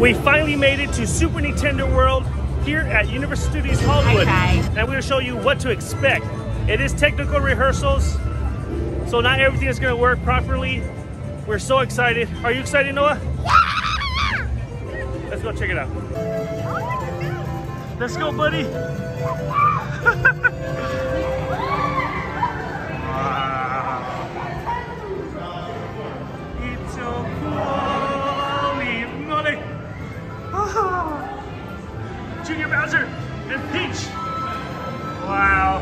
We finally made it to Super Nintendo World here at Universal Studios Hollywood. And we'll show you what to expect. It is technical rehearsals, so not everything is going to work properly. We're so excited. Are you excited, Noah? Yeah! Let's go check it out. Oh, let's go, buddy. It's so cool. Money. Oh. Junior Bowser and Peach. Wow.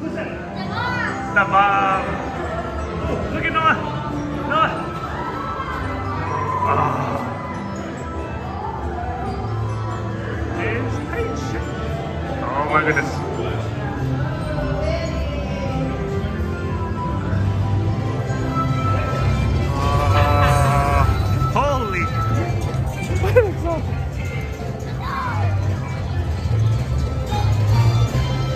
Who's that? The mom. Oh, look at Noah. Noah. It's Peach. Oh my goodness. Holy. What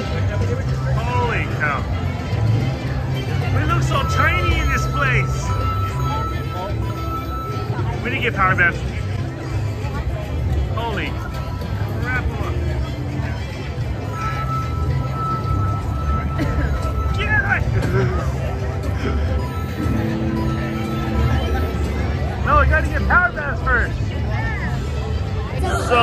is that? Holy cow. We look so tiny in this place. We need to get Power Bands. Holy crap. Yeah. No, we gotta get Power Bands first. So,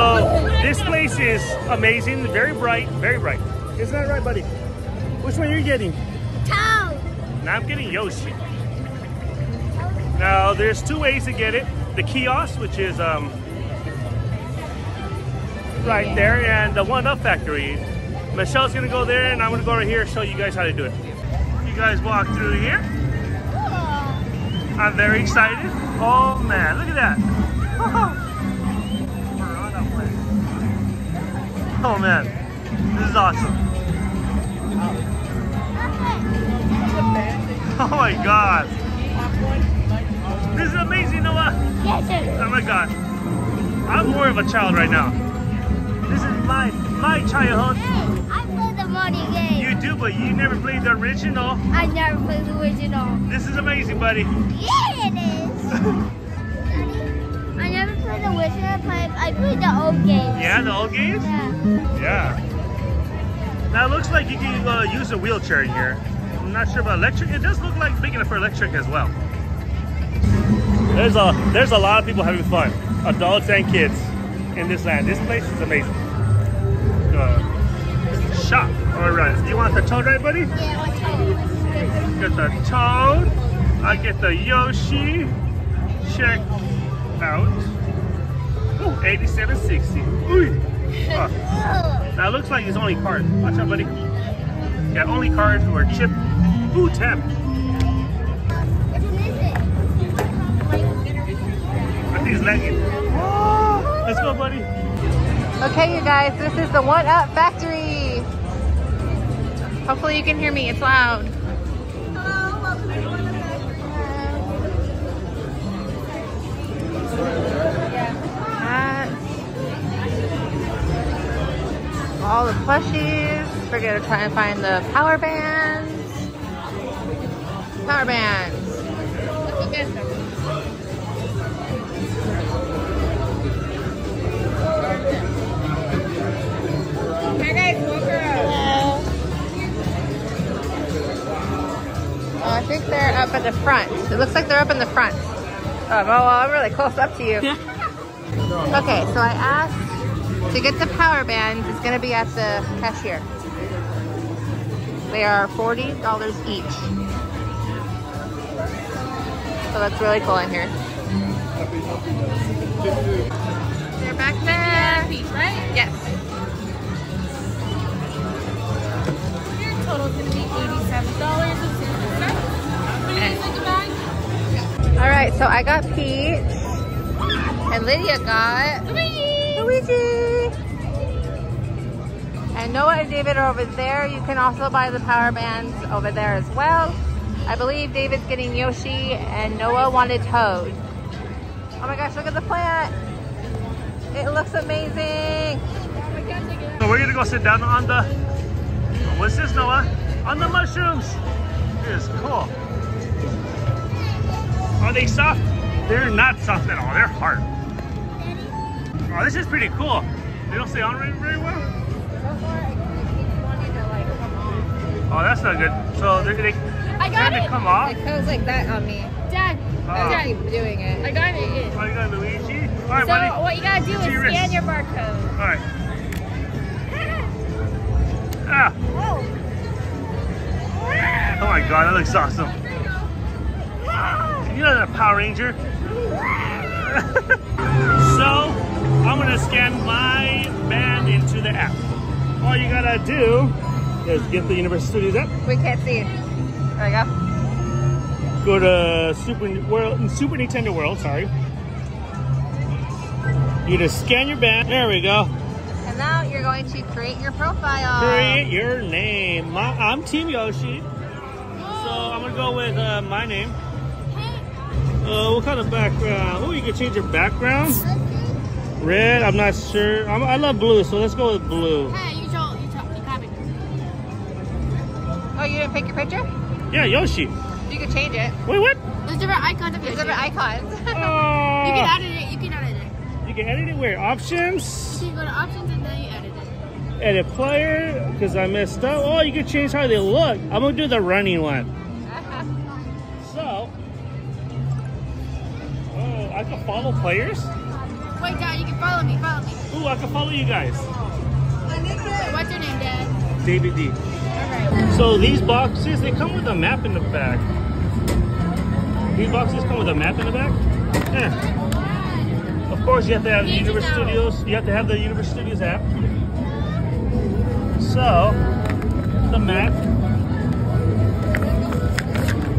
this place is amazing. Very bright, very bright. Isn't that right, buddy? Which one are you getting? Now I'm getting Yoshi. Now there's two ways to get it. The kiosk, which is right there, and the one-up factory. Michelle's gonna go there and I'm gonna go over here and show you guys how to do it. You guys walk through here. I'm very excited. Oh man, look at that. Piranha Plant. Oh man, this is awesome. Oh my god. This is amazing, Noah. Yes, sir. Oh my god. I'm more of a child right now. This is my childhood. Hey, I played the Mario game. You do, but you never played the original. I never played the original. This is amazing, buddy. Yeah, it is. I never played the original. I played the old games. Yeah, the old games? Yeah. Yeah. Now it looks like you can use a wheelchair in here. I'm not sure about electric. It does look like big enough for electric as well. There's a lot of people having fun, adults and kids, in this land. This place is amazing. Shop. All right. You want the Toad, right, buddy? Yeah, I want Toad. Get the Toad. I get the Yoshi. Check out. Ooh, 8760. Ooh. That looks like it's only card. Watch out, buddy. Yeah, only cards who are chipped. Ooh, tap. I think it's lagging. Oh, let's go, buddy. Okay, you guys, this is the One Up Factory. Hopefully you can hear me. It's loud. Hello, welcome to One Up Factory. All the plushies. We're gonna try and find the Power Bands. Power Bands. Hi guys, welcome. I think they're up at the front. It looks like they're up in the front. Oh, well, I'm really close up to you. Okay, so I asked to get the Power Bands. It's gonna be at the cashier. They are $40 each. So that's really cool in here. They're back there. Peach, right? Yes. Your total is going to be $87.60. What do you think about it? All right, so I got Peach. And Lydia got Luigi. And Noah and David are over there. You can also buy the Power Bands over there as well. I believe David's getting Yoshi and Noah wanted Toad. Oh my gosh, look at the plant. It looks amazing. So we're gonna go sit down on the, what's this, Noah? On the mushrooms. It is cool. Are they soft? They're not soft at all. They're hard. Oh, this is pretty cool. They don't stay on very well. So far, it keeps wanting to like come off. Oh, that's not good. So they come off. It goes like that on me. Dad, I'm not doing it. I got it in. Oh, you got Luigi. All right, so buddy. What you gotta do is scan your barcode. All right. Ah. Whoa. Oh my God, that looks awesome. You're not a Power Ranger. So I'm gonna scan my band into the app. All you gotta do is get the Universal Studios app. We can't see it. There you go. Go to Super Nintendo World. Sorry. You just scan your band. There we go. And now you're going to create your profile. Create your name. I'm Team Yoshi. So I'm gonna go with my name. What kind of background? Oh, you can change your background. Red, I'm not sure. I love blue, so let's go with blue. Hey, you copy. Oh, you didn't pick your picture? Yeah, Yoshi. You can change it. Wait, what? There's different icons of Yoshi. There's different icons. You can edit it. You can edit it where? Options? You can go to options and then you edit it. Edit player, because I messed up. Oh, you can change how they look. I'm going to do the running one. So... Oh, I can follow players? Wait, Dad, you can follow me, Ooh, I can follow you guys. What's your name, Dad? David D. Alright. So these boxes, they come with a map in the back. These boxes come with a map in the back? Yeah. Of course, you have to have the Universal Studios. You have to have the Universal Studios app. So, the map.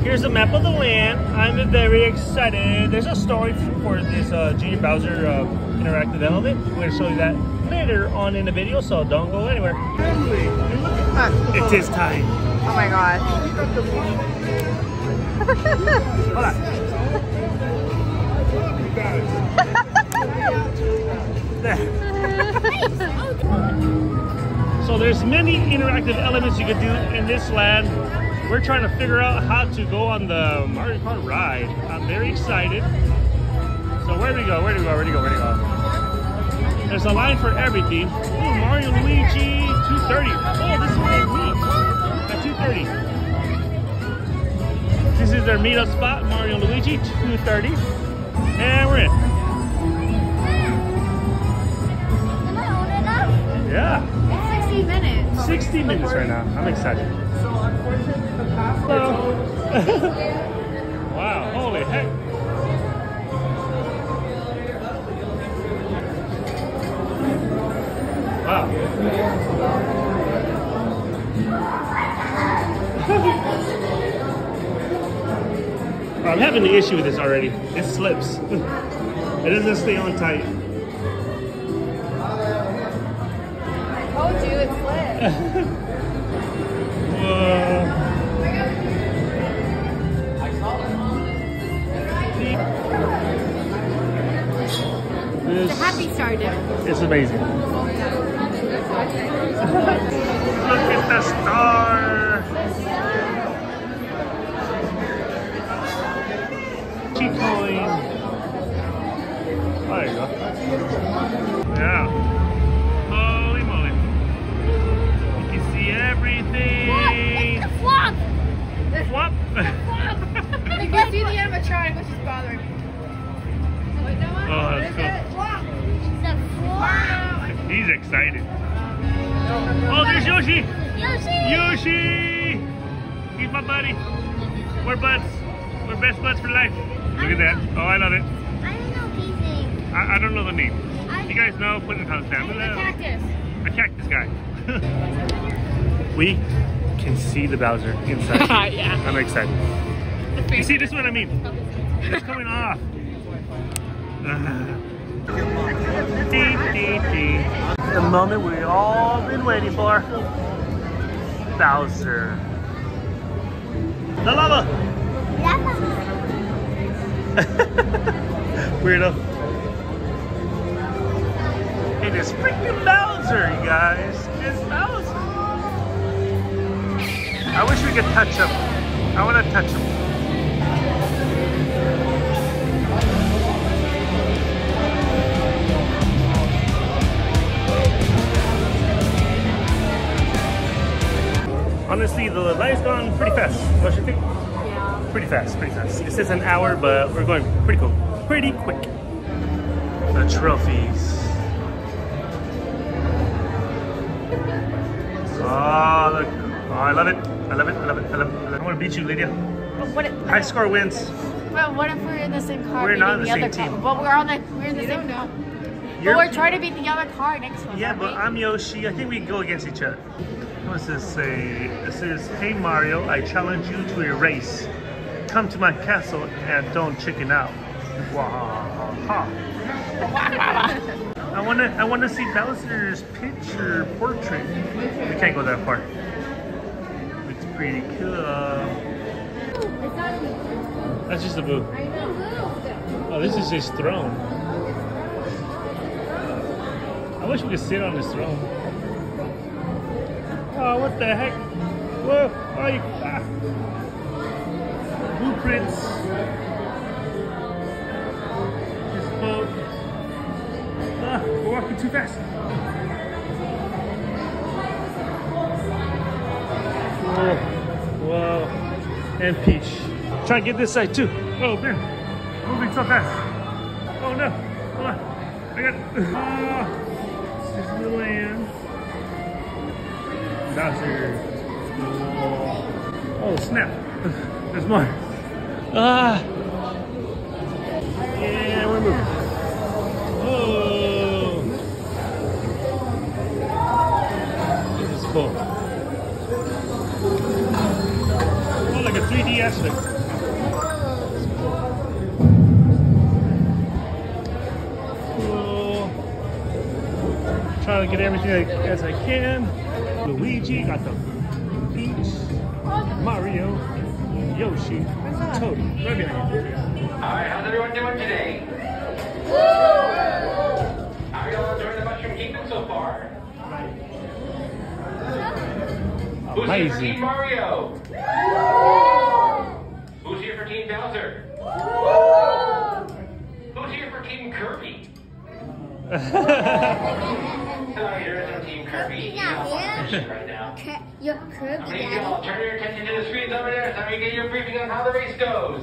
Here's a map of the land. I'm very excited. There's a story for this Junior Bowser interactive element. We're going to show you that later on in the video, so don't go anywhere. It is time. Oh my God. Hold on. So there's many interactive elements you can do in this land. We're trying to figure out how to go on the Mario Kart ride. I'm very excited. So where do we go? There's a line for everything. Ooh, Mario, Luigi, 2:30. Oh, this is where they meet at 2:30. This is their meetup spot, Mario, Luigi, 2:30, and we're in. Yeah. 60 minutes. 60 minutes right now. I'm excited. Hello. Wow, holy heck. Wow. I'm having an issue with this already. It slips. It doesn't stay on tight. I told you it slipped. It's a happy stardew. It's amazing. Look at the star. Keep going. There you go. Yeah. Holy moly. You can see everything. Flop. It's the flop. Flop. You can see the animatronic, which is bothering me. Oh, that's cool. He's excited. Oh, there's Yoshi! Yoshi! He's my buddy. We're buds. We're best buds for life. Look at that. Oh, I love it. I don't know anything. I don't know the name. You guys know? Put it in the comments down below. A cactus. A cactus guy. We can see the Bowser inside. Yeah. I'm excited. You see, this is what I mean. It's coming off. The moment we've all been waiting for. Bowser. The lava! Weirdo. It is freaking Bowser, you guys. It's Bowser. I wish we could touch him. I want to touch him. honestly, the life's gone pretty fast, don't you think? Yeah. Pretty fast, pretty fast. This is an hour, but we're going pretty cool, pretty quick. The trophies. Oh, look. Oh, I love it. I love it. I love it. I love it. I want to beat you, Lydia. What if, high score wins. Well, what if we're in the same car? We're not in the same team. But we're in the same car. But we're trying to beat the other car next one. Yeah, but I'm Yoshi. I think we can go against each other. What's this say? This is, hey Mario, I challenge you to a race. Come to my castle and don't chicken out. Wow. I wanna see Bowser's picture portrait. We can't go that far. It's pretty cool. That's just a boo. Oh, this is his throne. I wish we could sit on his throne. Oh, what the heck? Whoa! Oh, you, blueprints. His boat. We're walking too fast. Whoa. Whoa. And Peach. Try to get this side too. Oh, man. Moving so fast. Oh, no. Hold on. I got it. Oh. Disneyland. Bowser. Oh, snap. There's more. Ah. Yeah, we're moving. Cool. Oh, like a 3D aspect. Cool. Trying to get everything as I can. Luigi got the beach. Mario, Yoshi, Toad. Right behind you. Alright, how's everyone doing today? Woo! How are y'all enjoying the Mushroom Kingdom so far? Amazing. Who's here for Team Mario? Woo! Who's here for Team Bowser? Woo! Who's here for Team Kirby? Sorry, there is no Team Kirby. Right now. You're Kirby. How many of y'all turn your attention to the screens over there so we can get your briefing on how the race goes?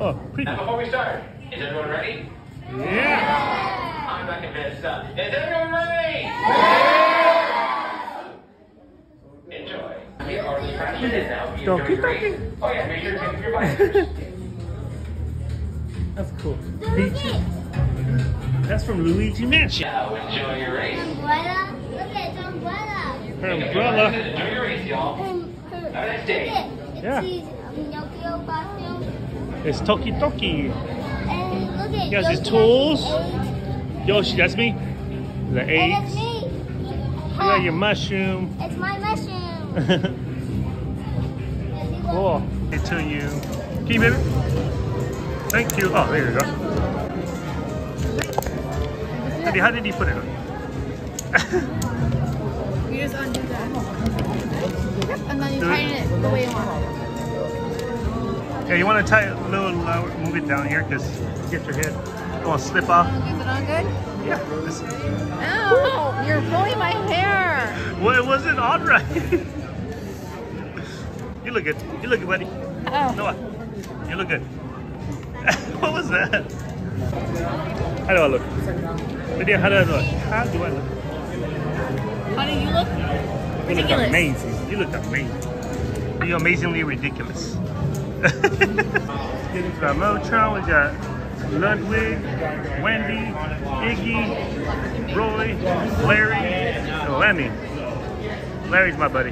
Oh, now, before we start, is everyone ready? Yeah! I'm not convinced. Is everyone ready? Yeah! Enjoy. Here are the crashes and now we enjoy the race. Oh yeah, make sure to take your bikers. That's cool. That's from Luigi's Mansion. Now enjoy your race. Umbrella. Look at the umbrella. Her umbrella. Enjoy your race, y'all. Have a nice day. Yeah. It's Toki Toki. And look at Yoshi. His tools. Yoshi, that's me. The eggs. And that's me. You got your mushroom. It's my mushroom. Cool. It's to you. Can you, baby? Thank you. Oh, there you go. Daddy, how did you put it on? You just undo that. And then you tighten it the way you want. Yeah, you want to tie it a little lower. Move it down here because you get your head. It won't slip off. Is it on good? Yeah. Ow! You're pulling my hair. Well, it wasn't on right. You look good. You look good, buddy. Oh. Noah, you look good. What was that? How do I look? Lydia, how do I look? How do I look? How do you look? You ridiculous. Look amazing. You look amazing. You're amazingly ridiculous. Let's get into our Motron. We got Ludwig, Wendy, Iggy, Roy, Larry, and Lemmy. Larry's my buddy.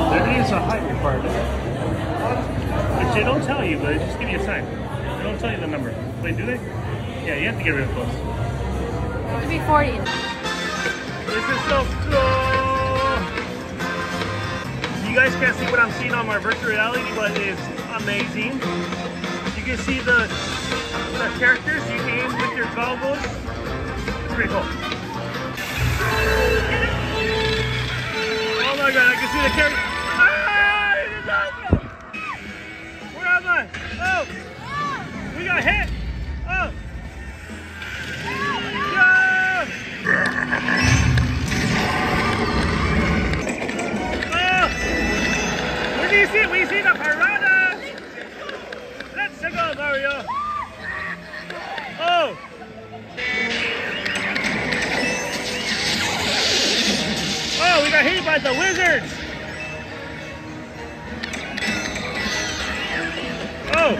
There is a height requirement. Which they don't tell you, but they just give you a sign. They don't tell you the number. Wait, do they? Yeah, you have to get real close. It would be 40. This is so cool! You guys can't see what I'm seeing on my virtual reality, but it's amazing. You can see the characters you aim with your goggles. It's pretty cool. Oh my god, I can see the carry. Ah, it is awesome! Where am I? Oh! We got hit! Oh! Yeah! at the lizards! Oh!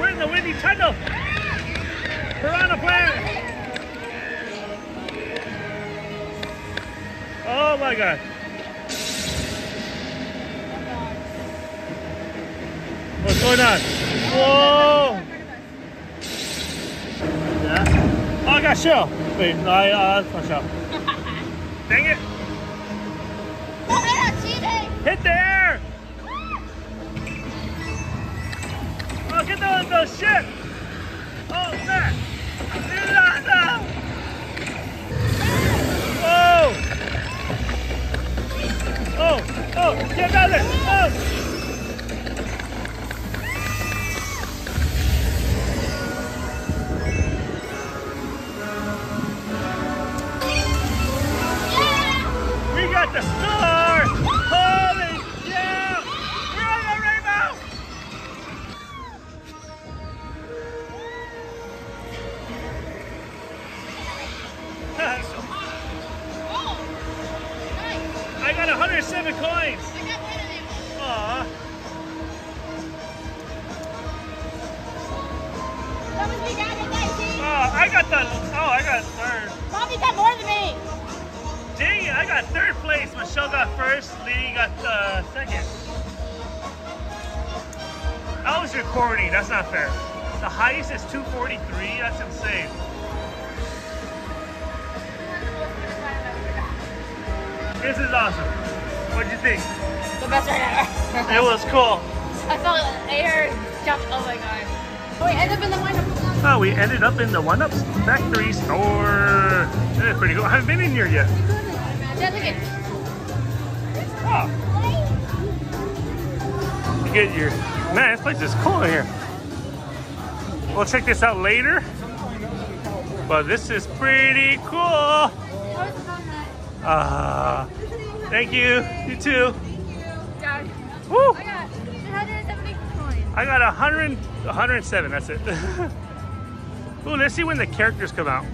We're in the windy tunnel! Piranha Plant! Oh my god. What's going on? Whoa! Oh, I got shell. Wait, no, that's my shell. Dang it! Don't hit on cheating! Hit the air! Oh, get the ship! Oh, snap! Do not know! Whoa! Oh, get out of there! Oh! The star! Holy cow! We're on the rainbow! So nice. I got 107 coins! I got one of them. Aww. That was me down at 19. I got third. Mommy got more than me! Dang it, I got third place. Michelle got first, Lee got second. I was recording, that's not fair. The highest is 243, that's insane. This is awesome. What'd you think? The best ride ever. It was cool. I felt air jumped, oh my god. We ended up in the wind-ups. Oh, we ended up in the wind-ups factory store. That is pretty cool. I haven't been in here yet. Oh. You get your man, this place is cool in here. We'll check this out later. But this is pretty cool. Thank you. You too. Woo! I got 170 coins. I got 107, that's it. Ooh, let's see when the characters come out.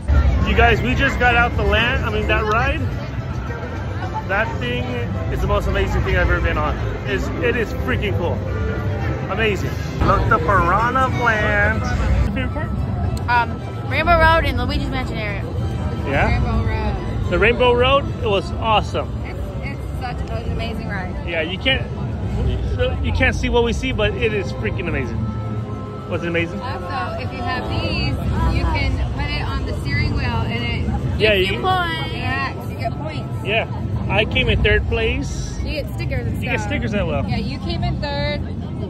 You guys, we just got out the land, I mean that ride. That thing is the most amazing thing I've ever been on. It is freaking cool. Amazing. Look, the Piranha Plant. What's your favorite part? Rainbow Road and Luigi's Mansion area. Yeah? Rainbow Road. The Rainbow Road, it was awesome. It's such an amazing ride. Yeah, you can't see what we see, but it is freaking amazing. Was it amazing? Also, if you have these, you can put it on the steering wheel and it gives you points. Yeah, you get points. Yeah. I came in third place. You get stickers and stuff. You get stickers that well. Yeah, you came in third.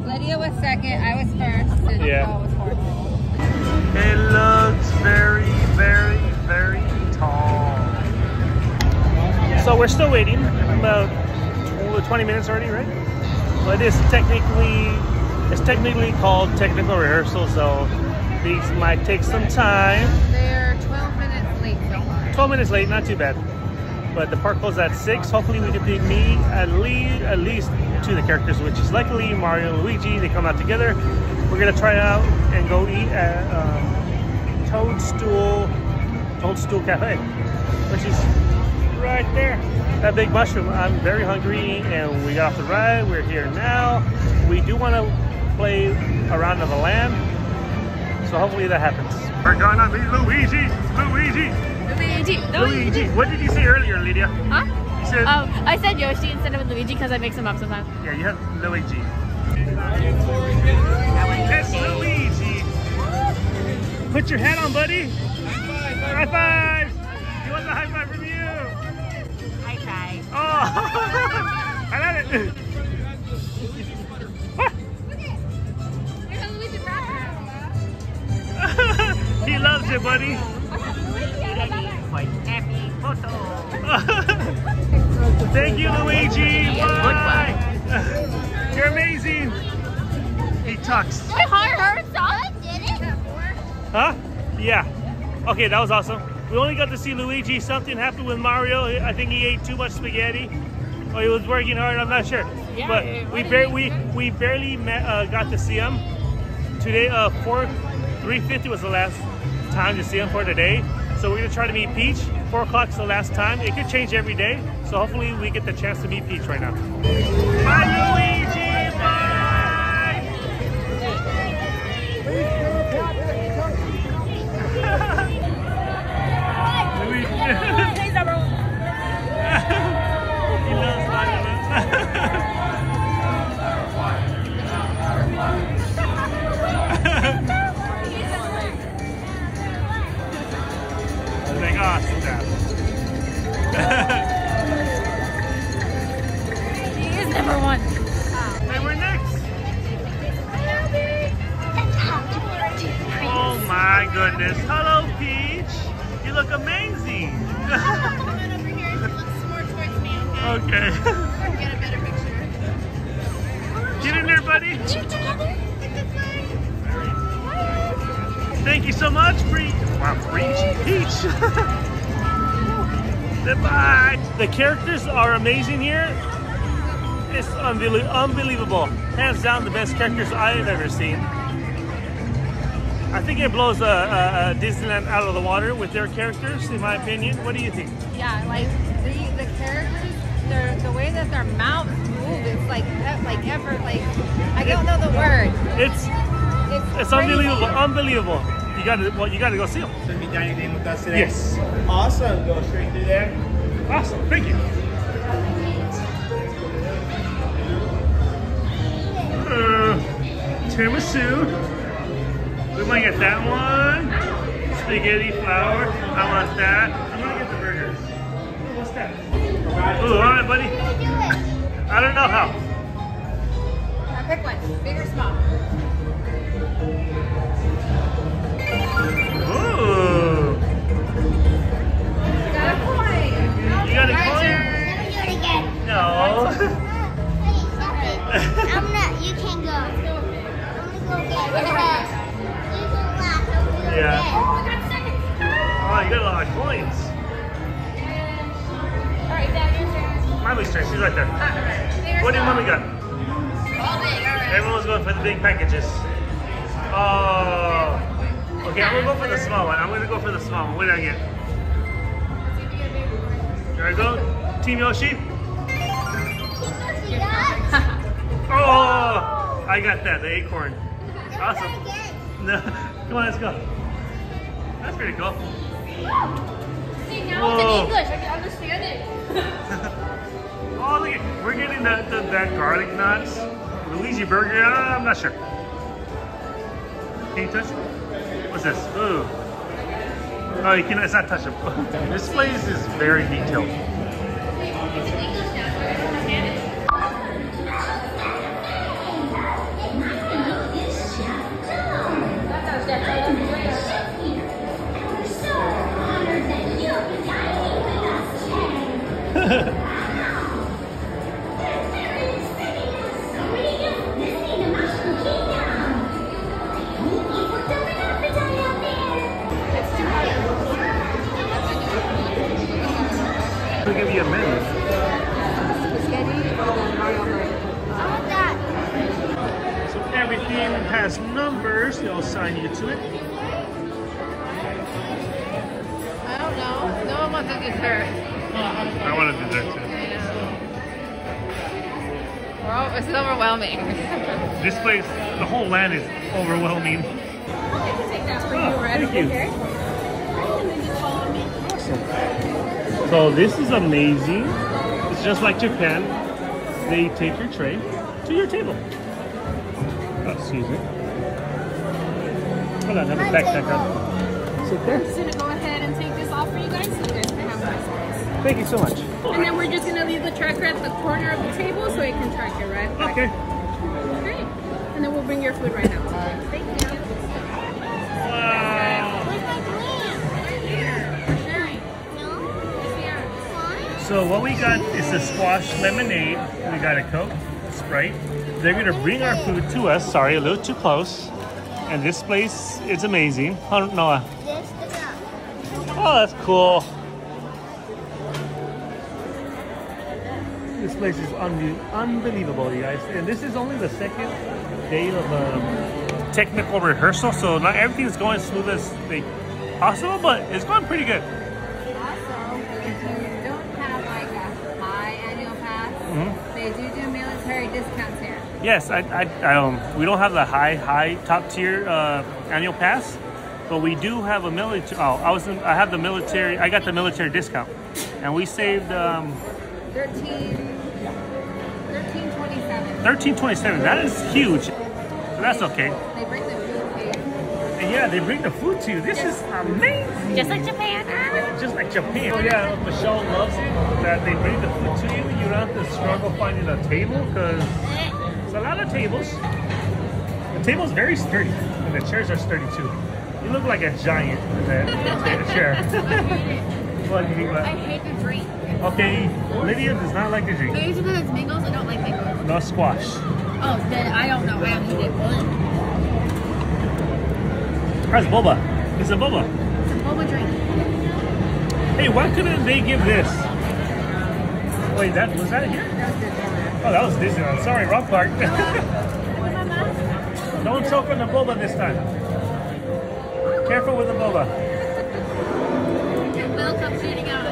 Lydia was second. I was first. And yeah. Paul was fourth. It looks very, very, very tall. So we're still waiting. About 20 minutes already, right? But it's technically called technical rehearsal, so these might take some time. They're 12 minutes late so far. 12 minutes late, not too bad. But the park closes at 6. Hopefully we can meet at least two of the characters, which is likely Mario and Luigi. They come out together. We're gonna try out and go eat at Toadstool Cafe, which is right there. That big mushroom. I'm very hungry, and we got off the ride. We're here now. We do want to play a round of the land, so hopefully that happens. We're gonna be Luigi. Luigi. What did you say earlier, Lydia? Huh? You said, oh, I said Yoshi instead of Luigi because I mix them up sometimes. Yeah, you have Luigi. That's Luigi. Put your hat on, buddy. High five. You want the high five from you? I tried. Oh, I love it. Look at there's a Luigi wrapper. He loves you, buddy. Happy photo. Thank you, Luigi. Bye. You're amazing. He talks. My heart hurts. Did it? Huh? Yeah. Okay, that was awesome. We only got to see Luigi. Something happened with Mario. I think he ate too much spaghetti, or he was working hard. I'm not sure. Yeah, but we barely got to see him today. 350 was the last time to see him for today. So we're gonna try to meet Peach. 4 o'clock's the last time. It could change every day. So hopefully we get the chance to meet Peach right now. Bye, Luigi! Bye! Goodness. Hello, Peach. You look amazing. Come on over here. Look more towards me, okay? Okay. Get a better picture. Get in there, buddy. Get together. Thank you so much, Peach. Wow, Peach. Goodbye. The characters are amazing here. It's unbelievable. Hands down, the best characters I've ever seen. I think it blows Disneyland out of the water with their characters, in my opinion. What do you think? Yeah, like the characters, the way that their mouths move, it's like effort. Like I don't know the word. It's unbelievable, unbelievable. You gotta go see them. Gonna be dining in with us today. Yes. Awesome. Go straight through there. Awesome. Thank you. Tiramisu. We might get that one. Spaghetti flour. I want that. I'm gonna get the burgers. Ooh, what's that? Ooh, alright, buddy. I don't know how. Pick one. Big or small? Ooh. You got a coin. You got a coin? Let me do it again. No. Wait, stop it. I'm not. You can't go. I'm gonna go get it. Yeah. Oh, I got seconds. Oh, you got a lot of coins. All right, Dad, your turn. Mommy's turn. She's right there. Right. What did Mommy got? All big. Right. Everyone's going for the big packages. Oh. Okay, I'm gonna go for the small one. I'm gonna go for the small one. What did I get? There I go. Team Yoshi. Oh, I got that. The acorn. Awesome. No. Come on, let's go. That's pretty cool. See, now it's in English. I can understand it. Oh, look at, we're getting that garlic knots. Luigi burger. I'm not sure. Can you touch it? What's this? Ooh. Oh, you cannot. It's not touchable. This place is very detailed. It's in English now, so I don't understand it. We'll give you a menu. Spaghetti or Mario Kart? I want that. So everything has numbers. They'll assign you to it. I don't know. No one wants a dessert. I want a dessert too. Yeah. It's overwhelming. This place, the whole land is overwhelming. I can take that for you, right? Thank you. Okay. Awesome. So this is amazing. It's just like Japan. They take your tray to your table. Oh, excuse me. Hold on, have a backpack on. Sit there. I'm just gonna go ahead and take this off for you guys so you guys can have this. Thank you so much. And then we're just gonna leave the tracker at the corner of the table so you can track your right back. Okay. Great. And then we'll bring your food right now. Thank you. Wow. So what we got is a squash lemonade, we got a Coke, Sprite. They're going to bring our food to us. Sorry, a little too close. And this place is amazing. Oh, Noah. Oh, that's cool. This place is unbelievable, you guys. And this is only the second day of a technical rehearsal, so not everything's going smooth as they possible, but it's going pretty good. Also, if you don't have like a high annual pass, they do military discounts here. Yes, we don't have the high top tier annual pass, but we do have a military. Oh, I have the military. I got the military discount, and we saved 13.27. 13.27. That is huge. But that's okay. They bring the food to you. Yeah, they bring the food to you. This is amazing. Just like Japan. Just like Japan. Oh yeah, Michelle loves it that they bring the food to you. You don't have to struggle finding a table because it's a lot of tables. The table's very sturdy, and the chairs are sturdy too. You look like a giant in that chair. I hate the drink. Okay, Lydia does not like the drink. Maybe it's because it's mangoes. I don't like mangoes. No squash. Oh, then I don't know. I haven't eaten it. That's boba. It's a boba. It's a boba drink. Hey, why couldn't they give this? Wait, was that here? Oh, that was Disneyland. Sorry, wrong part. Don't choke on the boba this time. Careful with the boba. Milk comes shooting out.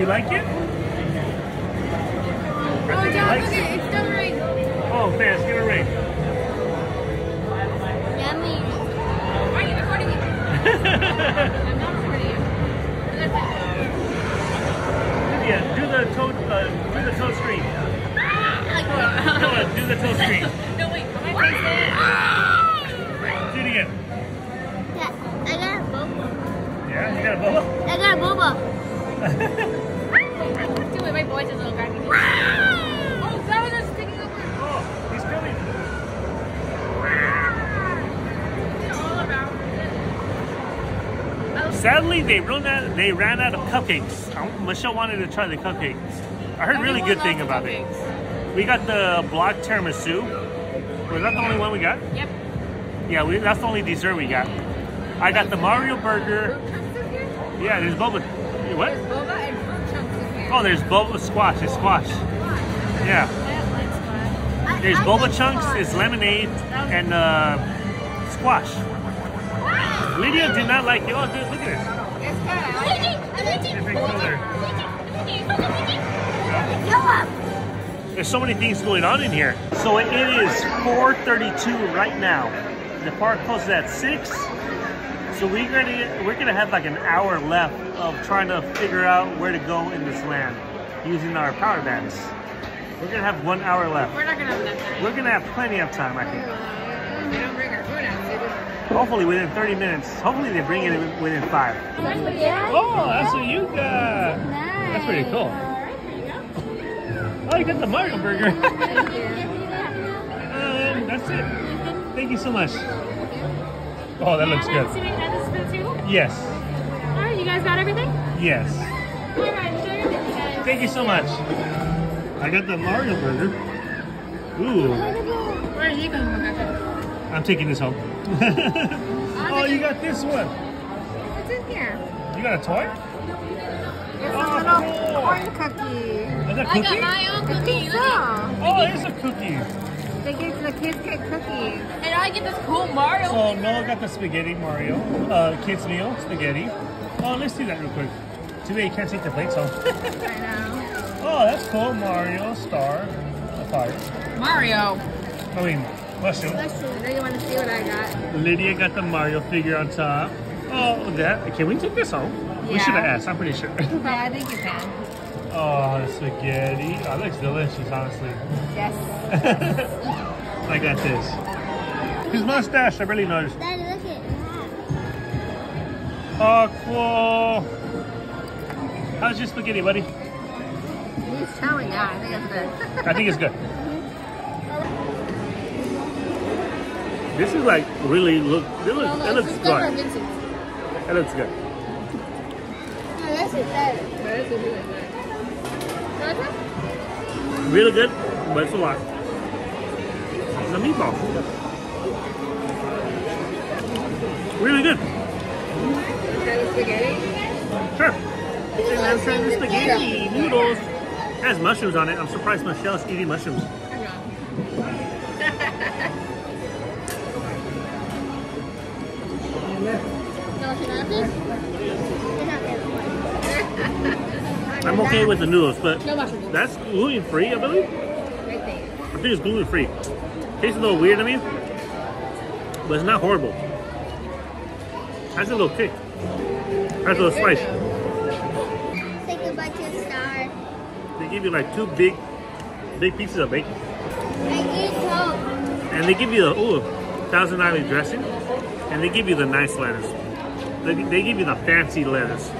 You like it? Oh, John, look at it. It's gonna rain. Oh, man, it's gonna rain. Yummy. Are you recording me? I'm not recording you. Lydia, do the toad screen. Come on, do the toad screen. No, wait. Do it again. Yeah, you got a boba? I got a boba. Dude, my voice is a little cracking. Oh, that was just picking up. Oh, he's coming. All around. Sadly, they ran out of cupcakes. Michelle wanted to try the cupcakes. I heard really good thing about it. We got the block tiramisu. Was that the only one we got? Yep. Yeah, that's the only dessert we got. I got the Mario burger. Fruit chunks in here? Yeah, there's boba. What? There's boba and fruit chunks in here. Oh, there's boba squash. It's squash. Yeah. There's boba chunks. It's lemonade and squash. Lydia did not like it. Oh, dude, look at this. It's good. There's so many things going on in here. So it is 4:32 right now. The park closes at 6. So we're gonna have like an hour left of trying to figure out where to go in this land using our power bands. We're gonna have 1 hour left. We're not gonna have enough time. We're gonna have plenty of time, I think. They don't bring our food out. Hopefully within 30 minutes. Hopefully they bring it within 5. Oh, that's what you got. That's pretty cool. Oh, you got the Mario burger. And that's it. Thank you so much. Oh, that looks good. Yes. All right, you guys got everything? Yes. All right, show everything, you guys. Thank you so much. I got the Mario burger. Ooh. Where are you going? I'm taking this home. Oh, you got this one. What's in here? You got a toy? It's a little corn cookie. Is that cookie? I got my own cookie. Oh, it is a cookie. They get the kids get cookies. And I get this cool Mario. So Noah got the spaghetti Mario. Kids meal, spaghetti. Oh, let's do that real quick. Too bad you can't take the plates home. I know. Oh, that's cool. Mario, star, fire. Mario. I mean, mushroom. Now you want to see what I got. Lydia got the Mario figure on top. Oh, that. Can we take this home? Yeah. We should have asked. I'm pretty sure. Yeah, I think you can. Oh, spaghetti. Oh, that looks delicious, honestly. Yes. I got this. His mustache, I really noticed. Daddy, look at that. Oh, cool. How's your spaghetti, buddy? He's telling you. I think it's good. I think it's good. This is like really it looks good. It looks good. No, that's it. That is good. Really good, but it's a lot. The meatball. Really good. Is spaghetti? Sure. And I'm trying the spaghetti noodles. It has mushrooms on it. I'm surprised Michelle's eating mushrooms. I'm okay with the noodles, but that's gluten-free, I believe? I think it's gluten-free. Tastes a little weird to me, but it's not horrible. That's a little kick. That's a little slice. Say goodbye to the star. They give you like two big pieces of bacon. And they give you the Thousand Island dressing, and they give you the nice lettuce. They give you the fancy lettuce.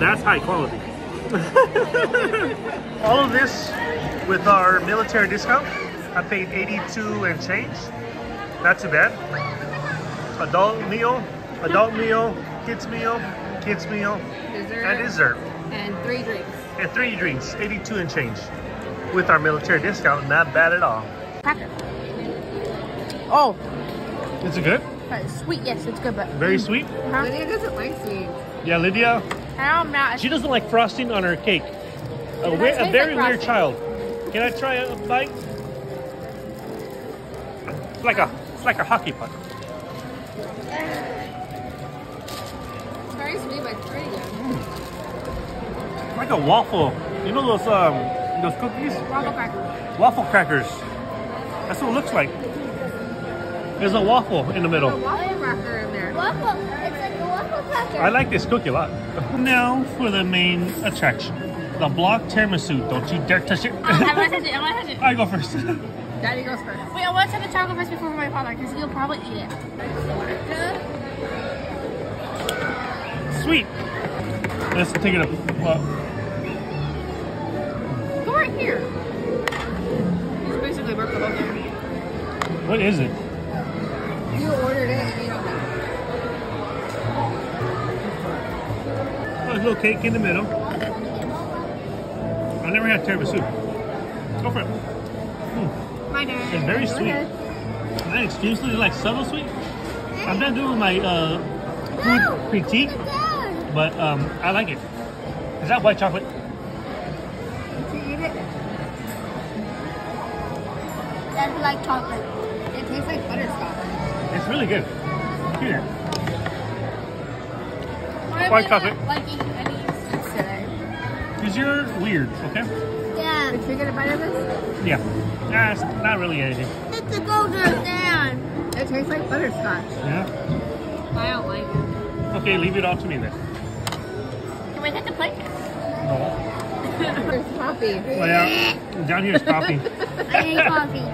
That's high quality. All of this with our military discount, I paid 82 and change. Not too bad. Adult meal, kids meal, dessert, and dessert. And 3 drinks. And 3 drinks, 82 and change. With our military discount, not bad at all. Cracker. Oh. Is it good? Sweet, yes, it's good, but... Very sweet? Huh? Lydia doesn't like sweet. Yeah, Lydia? I'm not. She doesn't like frosting on her cake. A very like weird child. Can I try a bite? It's like a hockey puck. It's very sweet, but it's pretty good. Mm. Like a waffle. You know those cookies? Waffle crackers. Waffle crackers. That's what it looks like. There's a waffle in the middle. There's a waffle cracker in there. Waffle. It's like a waffle cracker. I like this cookie a lot. Now for the main attraction. The block tiramisu. Don't you dare touch it. I want to touch it. I go first. Daddy goes first. Wait, I want to touch the chocolate first before my father, because he'll probably eat it. Sweet. Let's take it up. Go right here. It's basically worth the whole thing. What is it? You ordered it and you don't know. There's a little cake in the middle. I never had tiramisu. Go for it. Mm. My dad. It's very sweet. Is that exclusively like subtle sweet? I'm not doing my food critique, but I like it. Is that white chocolate? Did you eat it? That's like chocolate. It tastes like butterscotch. It's really good. Here. White chocolate. Because you're weird, okay? Yeah. Did you get a bite of this? Yeah. Nah, it's not really anything. It's a golden man. It tastes like butterscotch. Yeah. I don't like it. Okay, leave it all to me then. Can we take the plate? No. There's coffee. Well, yeah. Down here is coffee. I hate coffee.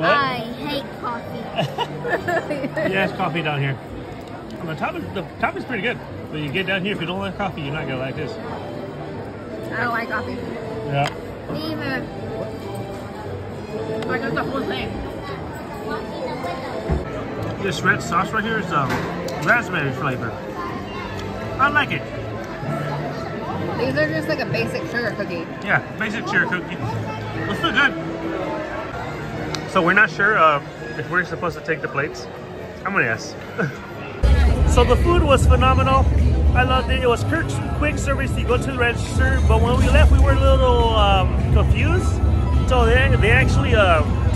What? I hate coffee. Yeah, it's coffee down here. And the top is pretty good. But you get down here, if you don't like coffee, you're not gonna like this. I don't like coffee. Yeah. Me either. Like that's the whole thing. This red sauce right here is raspberry flavor. I like it. These are just like a basic sugar cookie. Yeah, basic sugar cookie. It's still good. So we're not sure if we're supposed to take the plates. I'm gonna ask. So the food was phenomenal. I loved it. It was quick service. You go to the register, but when we left, we were a little confused. So they actually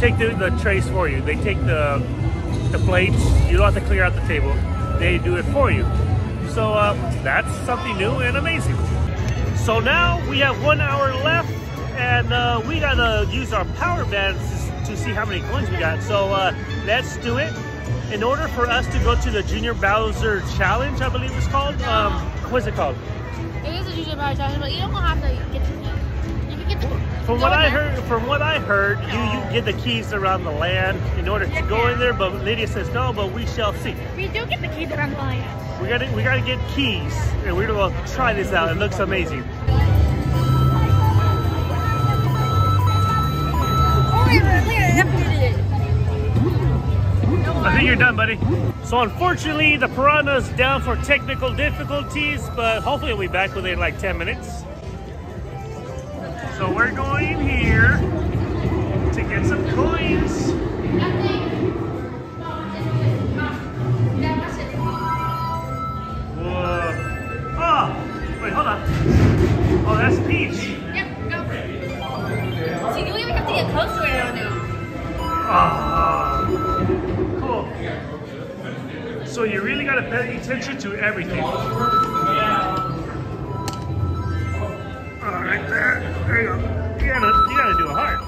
take the trays for you. They take the plates. You don't have to clear out the table. They do it for you. So that's something new and amazing. So now we have 1 hour left, and we gotta use our power bands to see how many coins we got. So let's do it. In order for us to go to the Junior Bowser Challenge, I believe it's called. No. What's it called? It is a Junior Bowser Challenge, but you don't have to get the You can get the From what I heard, you get the keys around the land in order to go in there, but Lydia says no, but we shall see. We do get the keys around the land. We gotta get keys, and we're gonna try this out. It looks amazing. I think you're done, buddy. So unfortunately, the Piranha's down for technical difficulties, but hopefully we'll be back within like 10 minutes. So we're going here to get some coins. Whoa. Oh, wait, hold on. Oh, that's Peach. Yep, go for it. See, do we even have to get close to it right now? Cool. So you really gotta pay attention to everything. Alright, there you go. You gotta do it hard.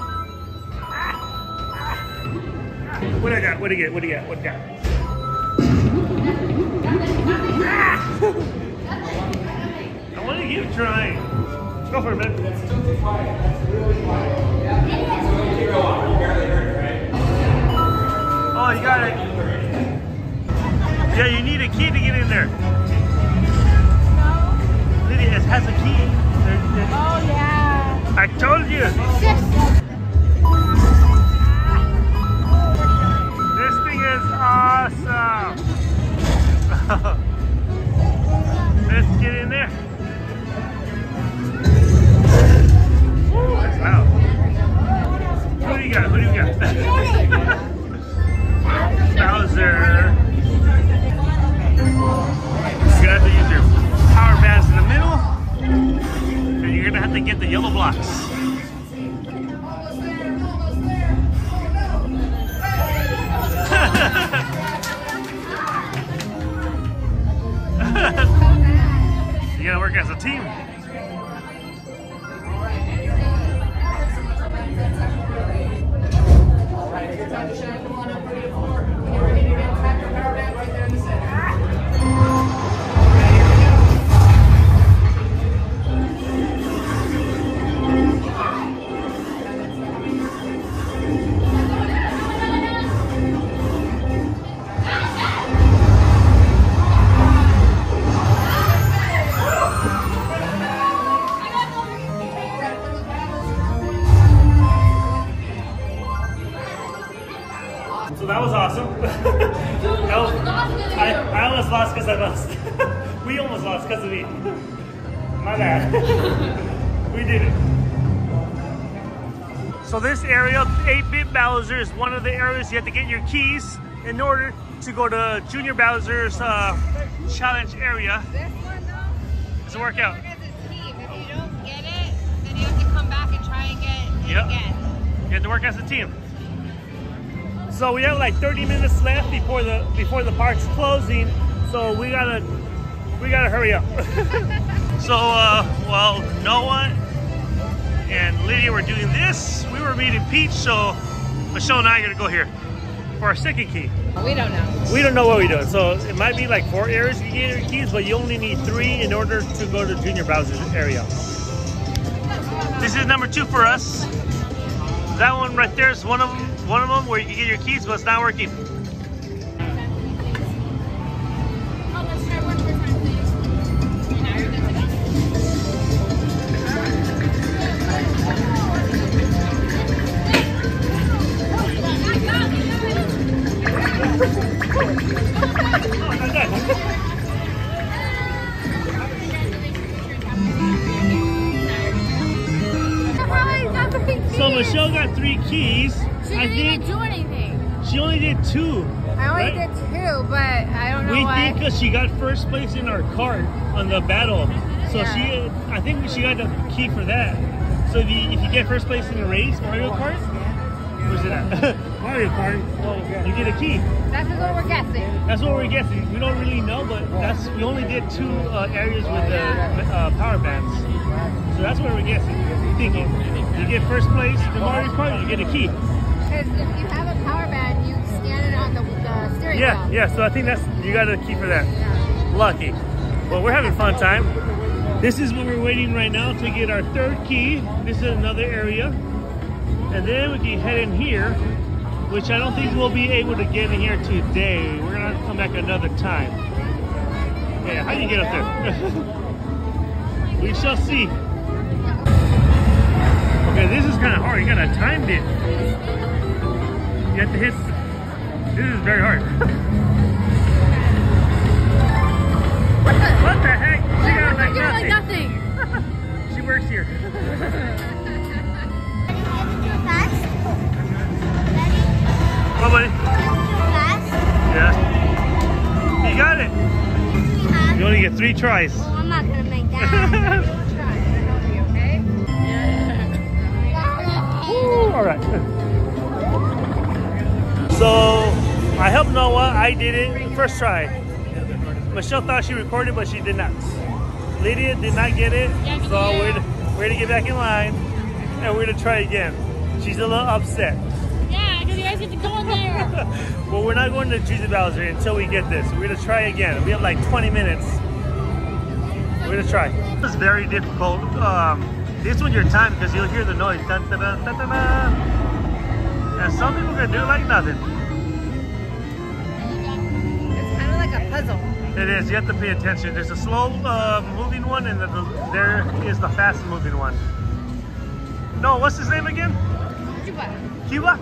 What do I got? What do you get? What do you got? What do you got? I want to keep trying. Let's go for a minute. That's totally quiet. That's really quiet. Yeah. So when you go on, you barely heard it, right? Oh, you got it. Yeah, you need a key to get in there. No. Lydia has a key. There's... Oh, yeah. I told you. Yes. This thing is awesome. Let's get in there. Ooh, that's loud. Who do you got? Who do you got? Bowser. You're going to have to use your power bands in the middle, and you're going to have to get the yellow blocks. Almost there, oh no. You got to work as a team. All right, good time to shine. Come on up, 3 to 4. When you're ready to get back your power band right there in the center. That was awesome. I almost lost because I lost. We almost lost because of me. My bad. We did it. So this area, 8-Bit Bowser, is one of the areas you have to get your keys in order to go to Junior Bowser's challenge area. This one though, it's a workout. Because it's team. If you don't get it, then you have to come back and try and get it again. You have to work as a team. So we have like 30 minutes left before the park's closing. So we gotta hurry up. So well, Noah and Lydia were doing this. We were meeting Peach. So Michelle and I are gonna go here for our second key. We don't know. We don't know what we're doing. So it might be like 4 areas you get your keys, but you only need 3 in order to go to Junior Bowser's area. This is number 2 for us. That one right there is one of them where you can get your keys, but it's not working. So Michelle got 3 keys. She didn't even do anything. She only did 2. I only did 2, but I don't know why. We think she got first place in our cart on the battle. So yeah. I think she got the key for that. So if you get first place in a race, Mario Kart? Yeah. Where's it at? Mario Kart, well, you get a key. That's what we're guessing. That's what we're guessing. We don't really know, but we only did 2 areas with the power bands. So that's what we're guessing. Thinking. You get first place to Mario Kart, you get a key. Because if you have a power band, you scan it on the steering wheel. Yeah, so I think you got a key for that. Yeah. Lucky. Well, we're having a fun time. This is what we're waiting right now to get our 3rd key. This is another area. And then we can head in here, which I don't think we'll be able to get in here today. We're going to have to come back another time. Yeah, how do you get up there? We shall see. Okay, this is kind of hard. You got to time it. You have to hit. This is very hard. What the heck? She got like nothing. She works here. Ready? Buddy. Yeah. You got it. You only get 3 tries. Well, I'm not gonna make that. Try. Okay? Yeah. All right. So I helped Noah. I did it first try. Michelle thought she recorded, but she did not. Lydia did not get it, so we're to get back in line and we're to try again. She's a little upset. Yeah, because you guys get to go in there. Well, we're not going to Junior Bowser until we get this. We're to try again. We have like 20 minutes. We're gonna try. This is very difficult. This one's your time because you'll hear the noise. Dun, dun, dun, dun, dun, dun. And some people are gonna do it like nothing. It's kind of like a puzzle. It is. You have to pay attention. There's a slow moving one, and there is the fast moving one. No, what's his name again? Cuba. Cuba?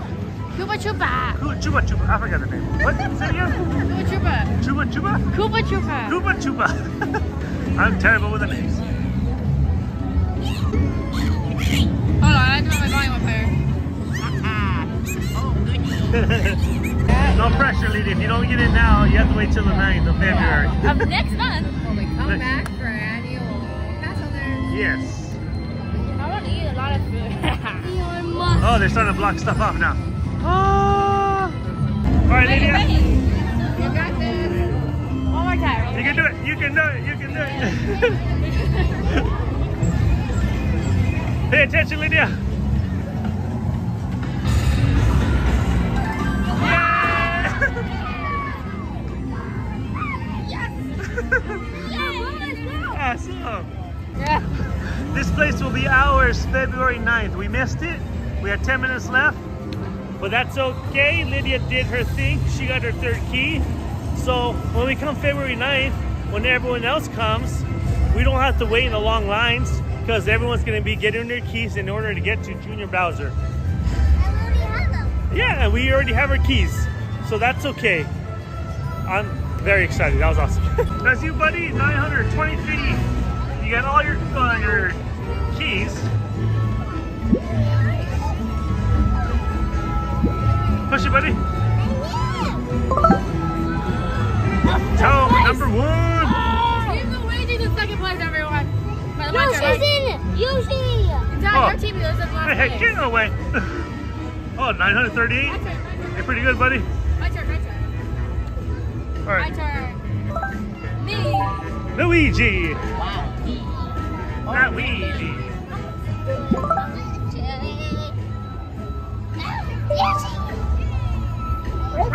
Cuba Chuba. Cuba Chuba. I forgot the name. What? Say again? Cuba Chuba. Cuba Chuba? Cuba Chuba. Cuba Chuba. I'm terrible with the names. Hold on, I don't have my volume up there. Oh, goodness. No pressure, Lydia. If you don't get it now, you have to wait till the 9th of February. Of next month. When we come back for annual Passover. Yes. I want to eat a lot of food. Oh, they're starting to block stuff off now. Oh. Alright, Lydia. You got this. One more time. You can do it. You can do it. You can do it. Pay attention, Lydia. Yeah. Yes. Yes. Awesome. Yeah. This place will be ours February 9th. We missed it. We had 10 minutes left. But that's okay. Lydia did her thing. She got her third key. So when we come February 9th, when everyone else comes, we don't have to wait in the long lines because everyone's going to be getting their keys in order to get to Junior Bowser. And we already have them. Yeah, and we already have our keys. So that's okay. I'm very excited. That was awesome. That's you, buddy. 920 feet. You got all your keys. Push it, buddy. Toad number one. Give Luigi the second place, everyone. No, she's in. Yoshi. It's not your team. Hey, get away. Oh, 938. My turn, my turn. You're pretty good, buddy. My turn. My turn. All right. My turn. Me. Luigi. Wow. Not Luigi. Yoshi. What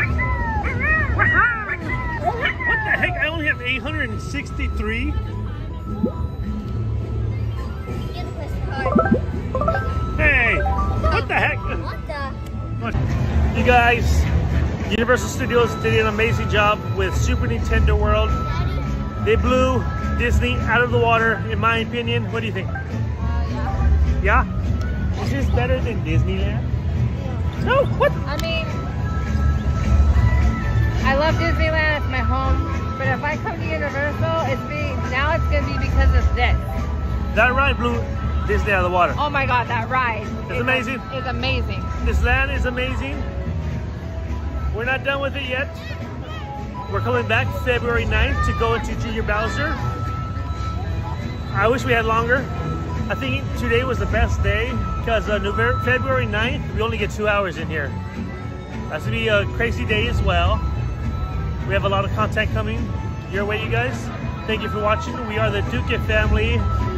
the heck? I only have 863. Hey, what the heck? What the? You guys, Universal Studios did an amazing job with Super Nintendo World. They blew Disney out of the water, in my opinion. What do you think? Yeah? Is this better than Disneyland? No, what? I mean, I love Disneyland, it's my home, but if I come to Universal, now it's going to be because of this. That ride blew Disney out of the water. Oh my god, that ride. It's amazing. It's amazing. This land is amazing. We're not done with it yet. We're coming back February 9th to go into Junior Bowser. I wish we had longer. I think today was the best day because February 9th, we only get 2 hours in here. That's going to be a crazy day as well. We have a lot of content coming your way, you guys. Thank you for watching. We are the Duque Family.